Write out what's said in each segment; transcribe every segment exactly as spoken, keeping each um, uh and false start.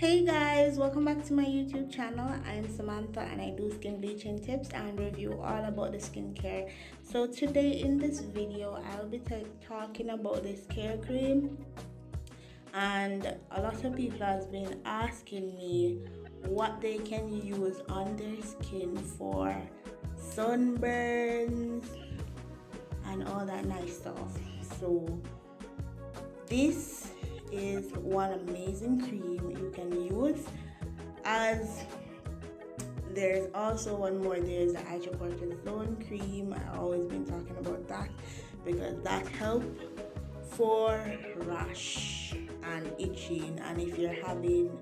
Hey guys, welcome back to my YouTube channel. I'm Samantha and I do skin bleaching tips and review all about the skincare. So today in this video I'll be talking about this Kare cream, and a lot of people has been asking me what they can use on their skin for sunburns and all that nice stuff. So this is one amazing cream you can use, as there's also one more. There's the hydroquinone cream. I've always been talking about that because that helps for rash and itching, and if you're having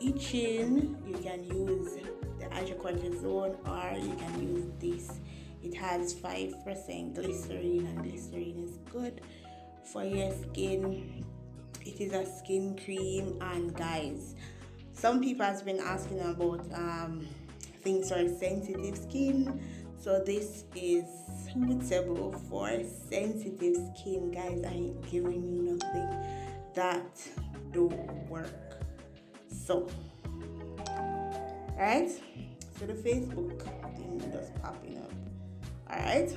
itching you can use the hydroquinone, or you can use this. It has five percent glycerin, and glycerin is good for your skin. It is a skin cream. And guys, some people has been asking about um things for sensitive skin, so this is suitable for sensitive skin. Guys, I ain't giving you nothing that don't work. So all right, so the Facebook thing just popping up, all right,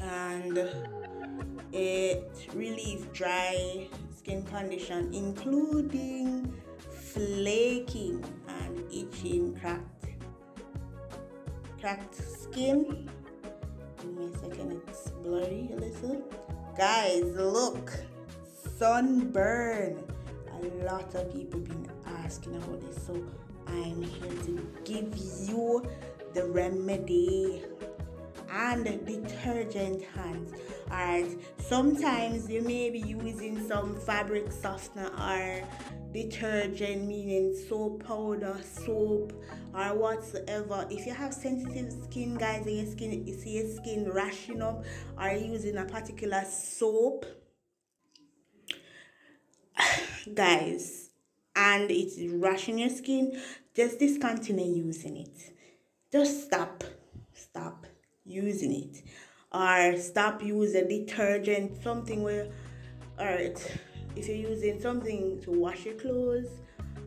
and it relieves dry skin condition including flaking and itching, cracked cracked skin. Give me a second, it's blurry a little. Guys, look, sunburn. A lot of people been asking about this, so I'm here to give you the remedy and detergent hands. Alright, sometimes you may be using some fabric softener or detergent, meaning soap powder, soap, or whatsoever. If you have sensitive skin, guys, and your skin, you see your skin rashing up, or using a particular soap, guys, and it's rashing your skin, just discontinue using it. Just stop stop using it, or stop using detergent, something where, all right, if you're using something to wash your clothes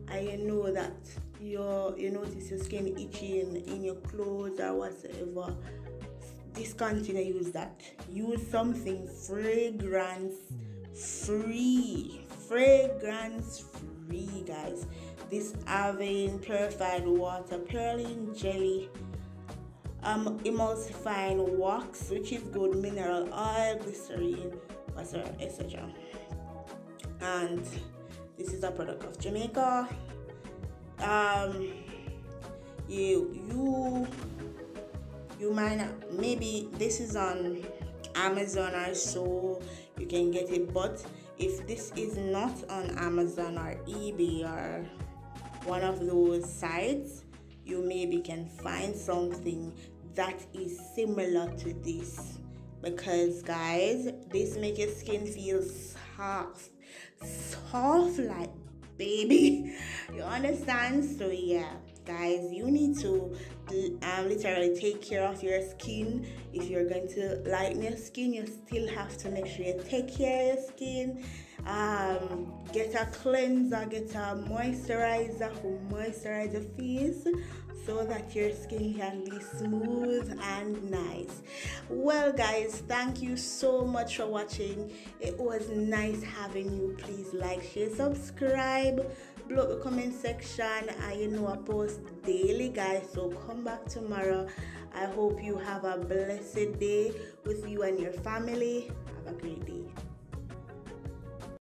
and you know that your you notice your skin itching in your clothes or whatsoever, discontinue use that. Use something fragrance free, fragrance free, guys. This Avene purified water, perlin jelly, Um, emulsifying wax, which is good, mineral oil, glycerin, et cetera. And this is a product of Jamaica. Um, you you you might not, maybe this is on Amazon or so, you can get it. But if this is not on Amazon or eBay or one of those sites, you maybe can find something that is similar to this, because guys, this makes your skin feel soft soft like baby, you understand? So yeah guys, you need to um, literally take care of your skin. If you're going to lighten your skin, you still have to make sure you take care of your skin. Um get a cleanser, get a moisturizer to moisturize your face so that your skin can be smooth and nice. Well guys, thank you so much for watching. It was nice having you. Please like, share, subscribe, below the comment section. I you know I post daily, guys, so come back tomorrow. I hope you have a blessed day with you and your family. Have a great day.